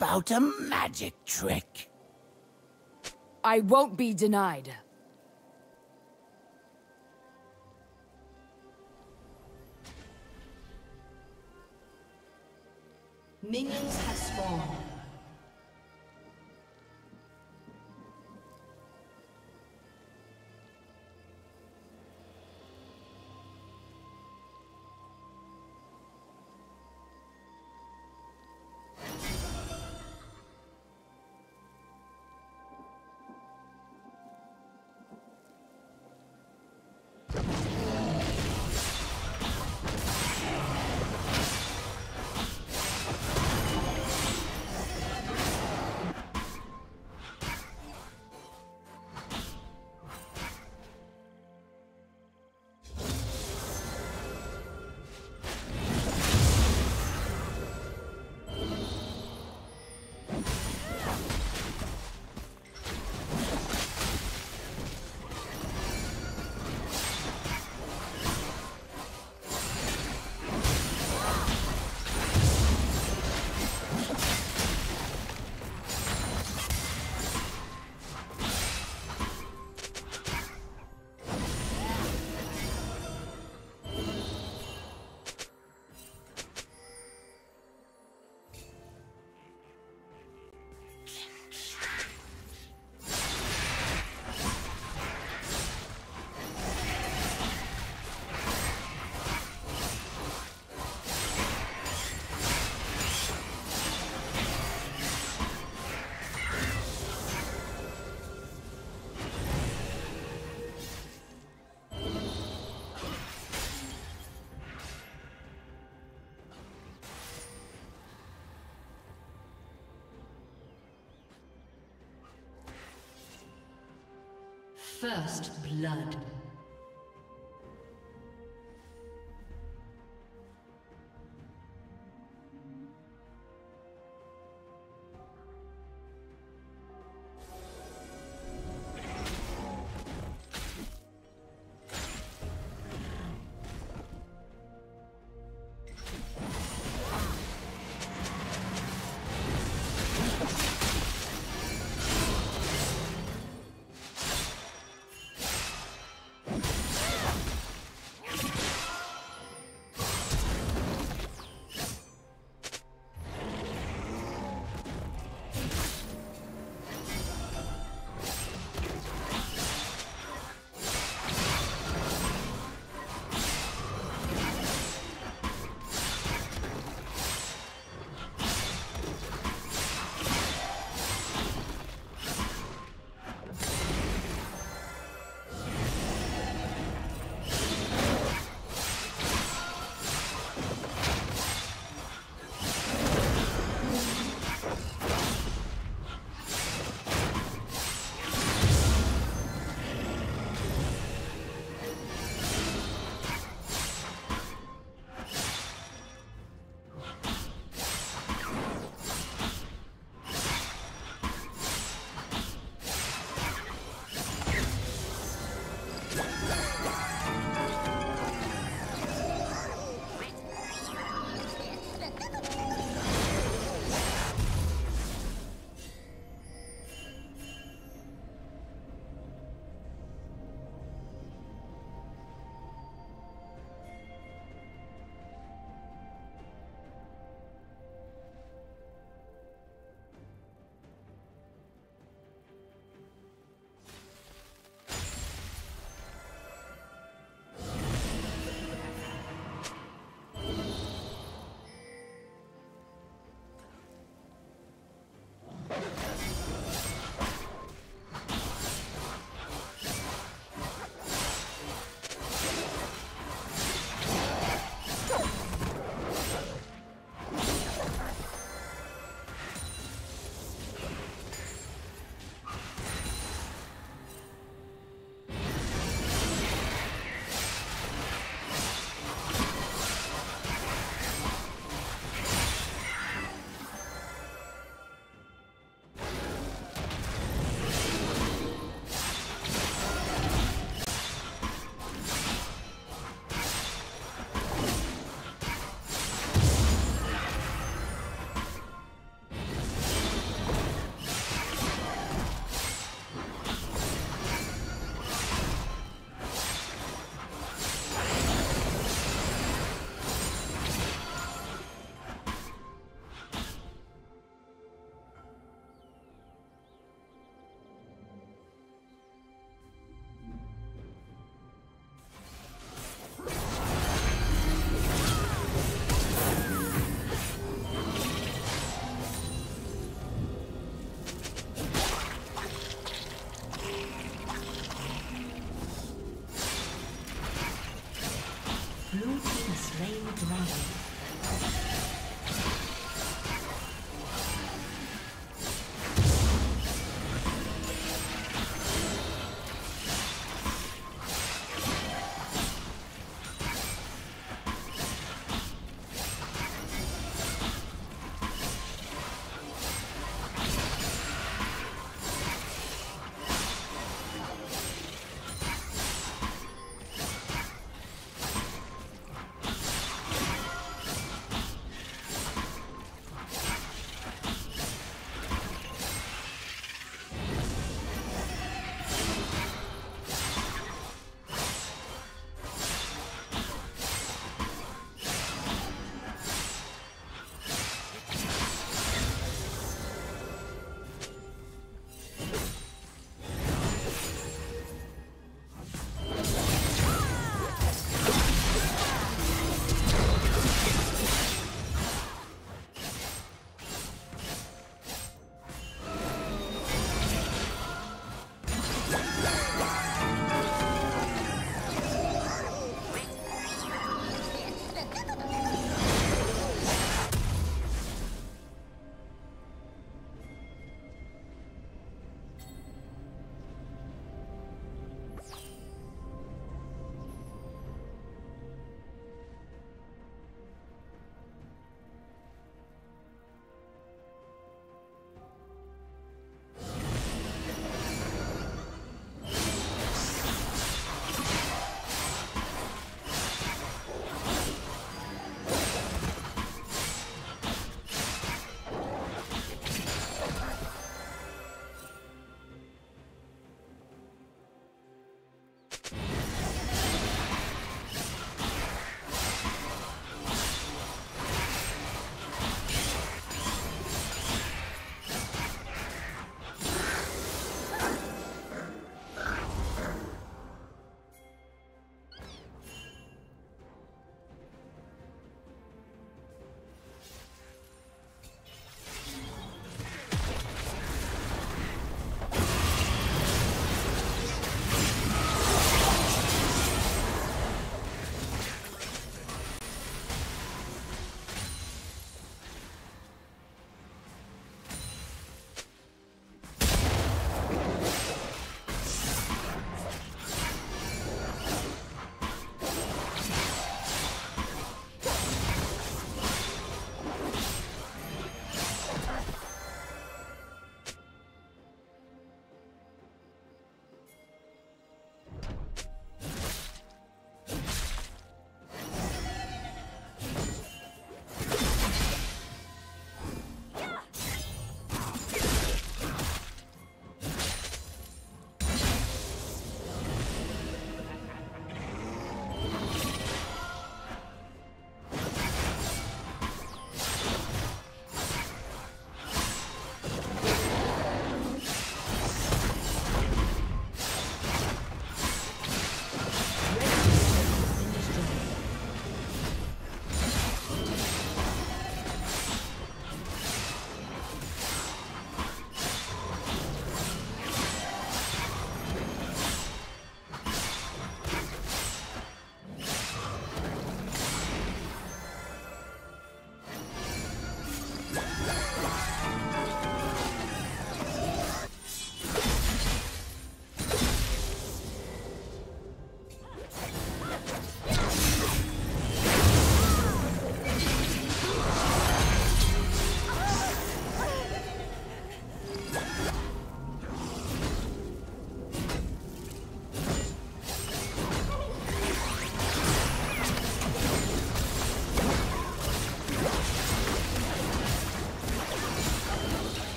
about a magic trick? I won't be denied. Minions have spawned. First blood.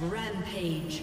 Rampage.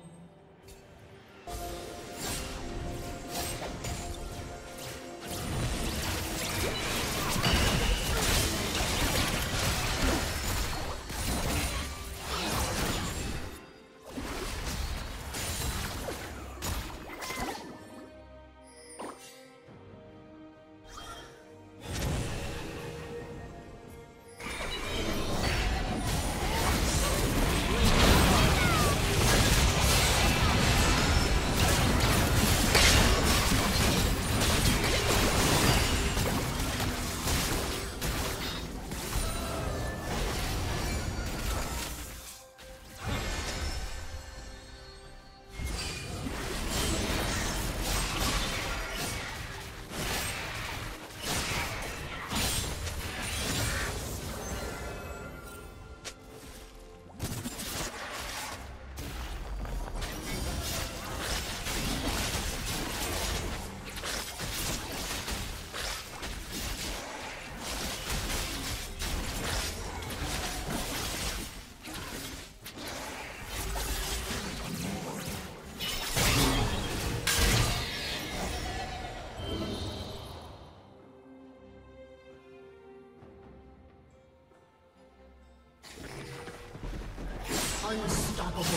Unstoppable.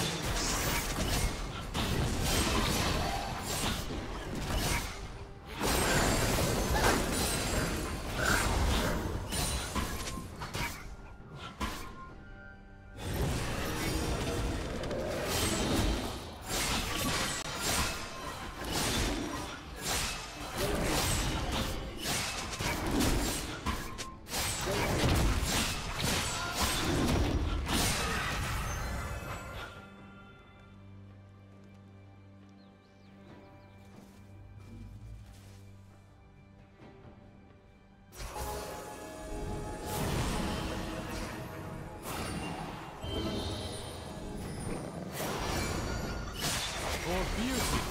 for beauty.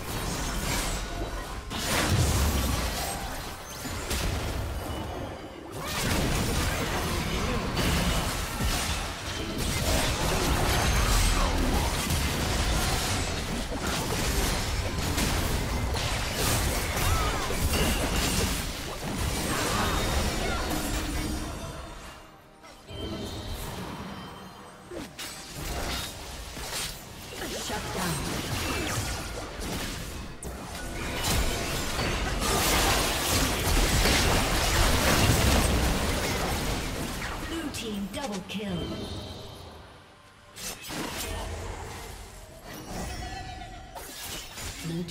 Blue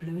Blue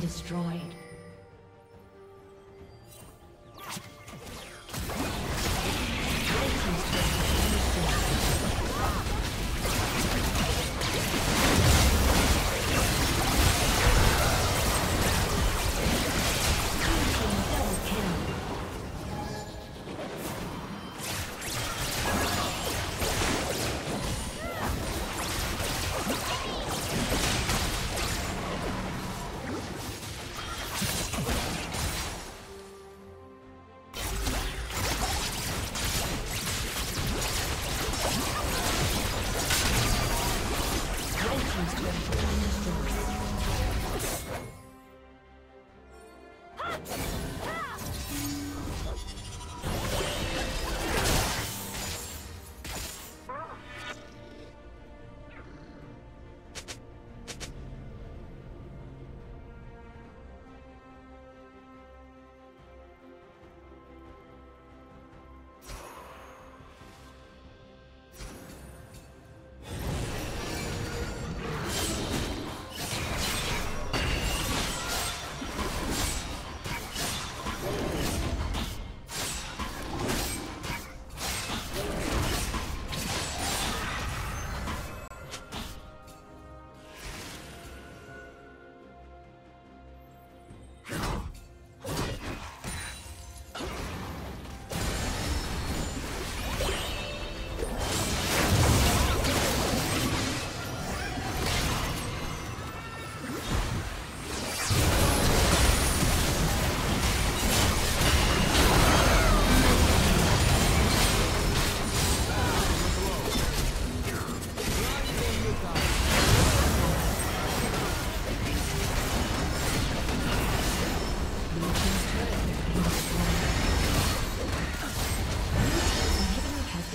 Destroyed.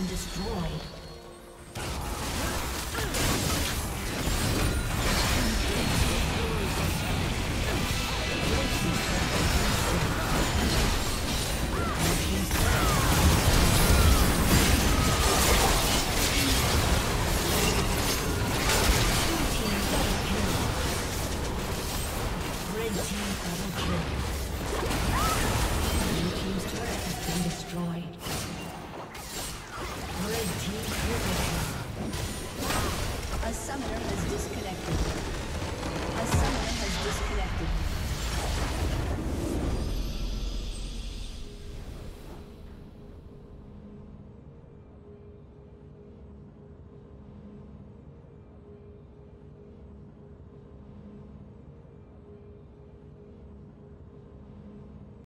been destroyed.